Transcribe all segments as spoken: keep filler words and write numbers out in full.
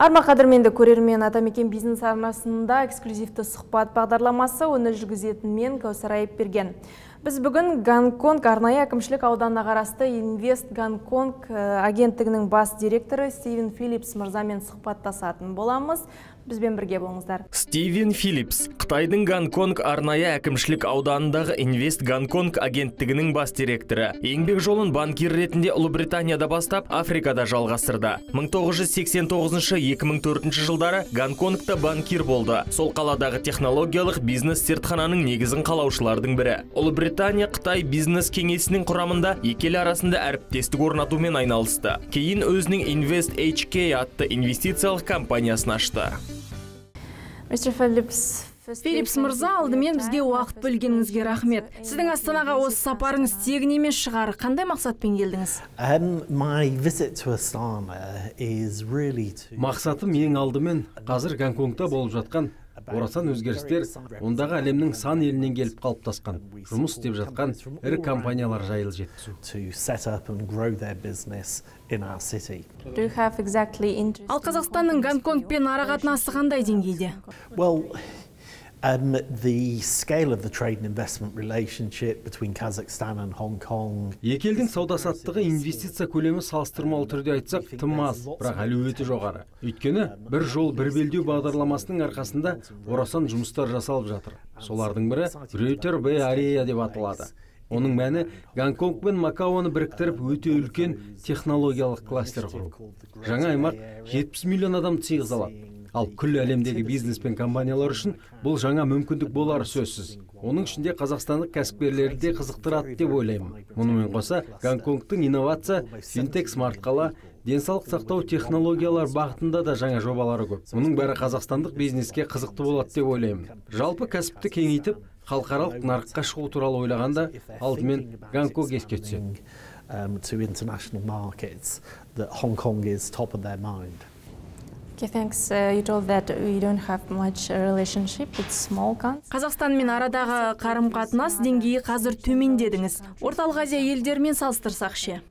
Арма қадірменді көрермен, атамекен бизнес арнасында эксклюзивті сұхбат бағдарламасы, оны жүргізетін мен Кәусар Аяпберген. Біз бүгін Гонконг арнайы әкімшілік ауданына қарасты Invest Hong Kong агенттігінің бас директоры Стивен Филипс мырзамен сұхбаттасатын боламыз. Бізбен бірге болыңыздар. Стивен Филипс, Қытайдың Гонконг арнайы әкімшілік ауданындағы Invest Hong Kong агенттігінің бас директоры. Еңбек жолын банкир ретінде Ұлыбританияда бастап, Африкада жалғастырды. мың тоғыз жүз сексен тоғызыншы-екі мың төртінші жылдары Гонконгта банкир болды. Сол қаладағы технологиялық бизнес зертхананың негізін қалаушылардың бірі. Ұлыбритания Қытай бизнес кеңесінің құрамында екі ел арасында әріптестік орнатумен айналысты. Кейін өзінің Invest эйч кей атты инвестициялық компаниясын ашты. мистер Филипс, Филипс мырза, алдымен бізге уақыт бөлгеніңізге рахмет. Сіздің Астанаға осы сапарыңыз тегін емес шығар. Қандай мақсатпен келдіңіз? Мақсатым ең алдымен қазір Гонконгта болып жатқан орасан өзгерістер, ондағы әлемнің сан елінен келіп қалыптасқан, жұмыс істеп жатқан ірі компаниялар жайлы жеткізу. Ал Қазақстанның Гонконгпен арақатынасы қандай деңгейде? Um, the scale of the trade and investment relationship between Kazakhstan and Hong Kong. Екі елдің сауда-саттығы инвестиция көлемі салыстырмалы түрде айтсақ, тым аз, бірақ әлеуеті жоғары. Өйткені бір жол бір белдеу бағдарламасының арқасында орасан жұмыстар жасалып жатыр. Солардың бірі Greater Bay Area деп аталады. Оның мәні Гонконг пен Макаоны біріктіріп өте үлкен технологиялық кластер құру. Жаңа аймақ жетпіс миллион адам тиғыз алады. Ал күллі әлемдегі бизнес пен компаниялар үшін бұл жаңа мүмкіндік болар сөзсіз. Оның ішінде қазақстандық кәсіпкерлерді де қызықтырады деп ойлаймын. Мұнымен қоса Гонконгтың инновация, финтек, смарт қала, денсаулық сақтау технологиялар бағытында да жаңа жобалары көп. Мұның бәрі қазақстандық бизнеске қызықты болады деп ойлаймын. Жалпы кәсіпті кеңейтіп, халықаралық нарыққа шығу туралы ойлағанда алдымен Гонконг еске түседі. Қазақстанмен арадағы қарым-қатынас деңгейі қазір төмен дедіңіз. Орталық Азия елдерімен салыстырсақ ше?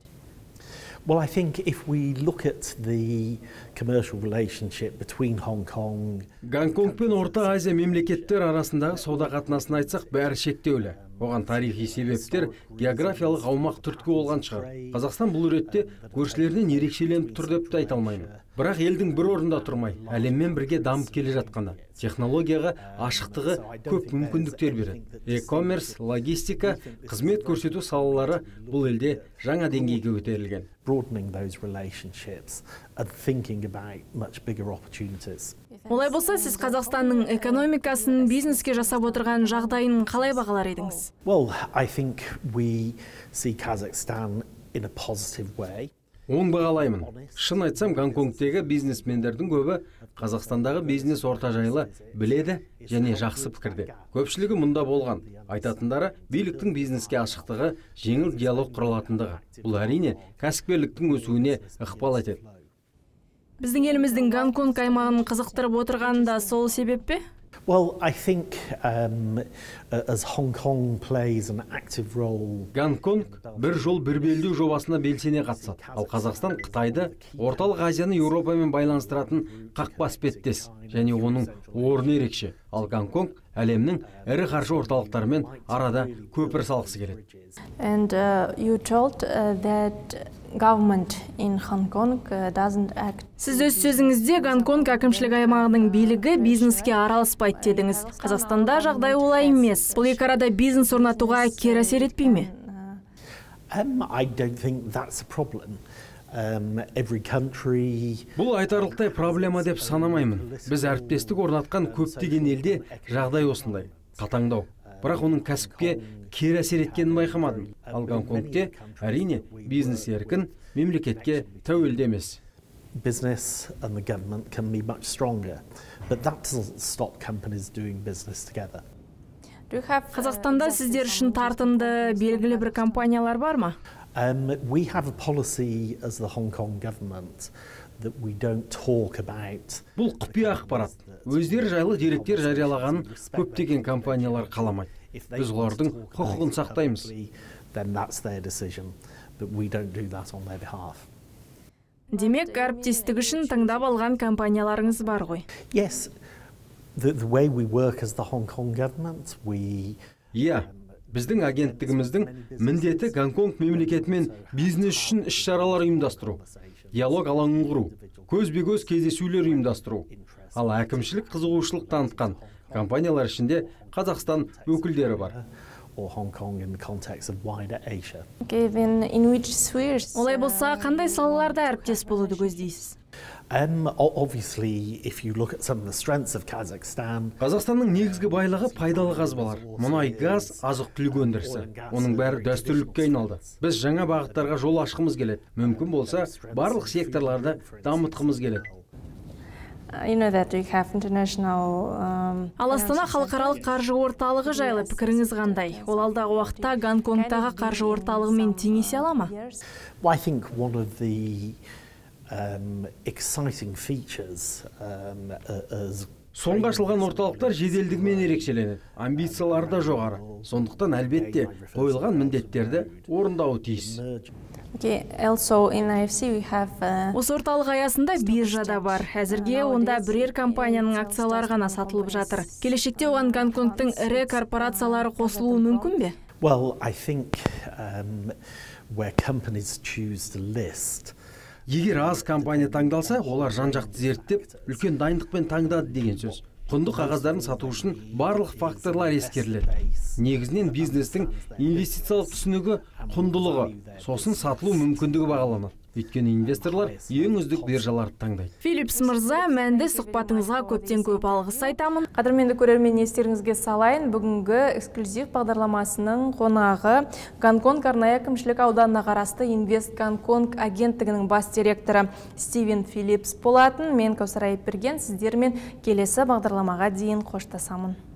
Гонконг пен Орта Азия мемлекеттер арасындағы сауда қатынасын айтсақ, бәрі шектеулі. Оған тарихи себептер, географиялық аумақ түрткі болған шығар. Қазақстан бұл ретте көршілерден ерекшеленіп тұр деп те айта алмаймын. Бірақ елдің бір орында тұрмай, әлеммен бірге дамып келе жатқаны, технологияға ашықтығы көп мүмкіндіктер береді. E-commerce, логистика, қызмет көрсету салалары бұл елде жаңа деңгейге көтерілген. Олай болса, сіз Қазақстанның экономикасын бизнеске жасап отырған жағдайын қалай бағалар едіңіз? Оң бағалаймын. Шын айтсам, Гонконгтегі бизнесмендердің көбі Қазақстандағы бизнес орта жайлы біледі және жақсы пікірде. Көпшілігі мұнда болған. Айтатындары, биліктің бизнеске ашықтығы, жеңіл диалог құрылатындығы. Бұл әрине кәсіпкерліктің өсуіне ықпал етеді. Біздің еліміздің Гонконг аймағын қызықтырып отырғанда сол себеп пе? Гонконг бір жол бір белдеу жобасына белсене қатысады. Ал Қазақстан Қытайды, Орталық Азияны Еуропамен байланыстыратын қақпас іспеттес және оның орны ерекше. Ал Гонконг әлемнің әрі қаржы орталықтарымен арада көпір салғысы келеді. And uh, you told uh, that government in Hong Kong doesn't act. Сіз өз сөзіңізде Гонконг әкімшілік аймағының билігі бизнеске араласпайды дедіңіз. Қазақстанда жағдай олай емес. Бұл екі арада бизнес орнатуға кері әсер етпей ме? I don't think that's a problem. Бұл айтарлықтай проблема деп санамаймын. Біз әріптестік орнатқан көптеген елде жағдай осындай. Қатаңдау. Бірақ оның кәсіпке кері әсер еткенін байқамадым. Ал Гонконгте әрине бизнес еркін, мемлекетке тәуелді емес. Business and the government can be much stronger, but that doesn't stop companies doing business together. Қазақстанда сіздер үшін тартымды белгілі бір компаниялар бар ма? We have a policy as the Hong Kong government that we don't talk about. Бұл құпия ақпарат. Өздері жайлы деректер жариялағанын көптеген компаниялар қаламайды. Біз олардың құқығын сақтаймыз. Then that's their decision, but we don't do that on their behalf. Демек, әріптестік үшін таңдап алған компанияларыңыз бар ғой? Иә, біздің агенттігіміздің міндеті Гонконг мемлекетімен бизнес үшін іс-шаралар ұйымдастыру, диалог алаңын құру, көзбе-көз кездесулер ұйымдастыру. Ал әкімшілік қызығушылық танытқан компаниялар ішінде Қазақстан өкілдері бар. Олай болса, қандай салаларда әріптес болуды көздейсіз? Қазақстанның негізгі байлығы пайдалы қазбалар, мұнай, газ, азық-түлік өндірісі. Оның бәрі дәстүрлікке айналды. Біз жаңа бағыттарға жол ашқымыз келеді. Мүмкін болса, барлық секторларда дамытқымыз келеді. Ал Астана халықаралық қаржы орталығы жайлы пікіріңіз қандай? Ол алдағы уақытта Гонконгтағы қаржы орталығымен теңесе ала ма? Соңғы ашылған орталықтар жеделдігімен ерекшеленеді, амбициялары да жоғары. Сондықтан әлбетте қойылған міндеттерді орындауы тиіс. Осы орталық аясында биржада бар. Әзірге онда бірер компанияның акциялары ғана сатылып жатыр. Келешекте оған Гонконгтың ірі корпорациялары қосылуы мүмкін бе? Егер аз компания таңдалса, олар жан-жақты зерттеп, үлкен дайындықпен таңдады деген сөз. Құнды қағаздарын сату үшін барлық факторлар ескеріледі. Негізінен бизнестің инвестициялық түсінігі, құндылығы, сосын сатылу мүмкіндігі бағаланады. Өйткені инвесторлар ең үздік биржаларды таңдайды. Филипс мырза, мәнді сұхбатыңызға көптен көп алғыс айтамын. Қадірменді көрермен, естеріңізге салайын, бүгінгі эксклюзив бағдарламасының қонағы Гонконг арнайы әкімшілік ауданына қарасты Invest Hong Kong агенттігінің бас директоры Стивен Филипс болатын. Мен Кәусар Аяпберген, сіздермен келесі бағдарламаға дейін қоштасамын.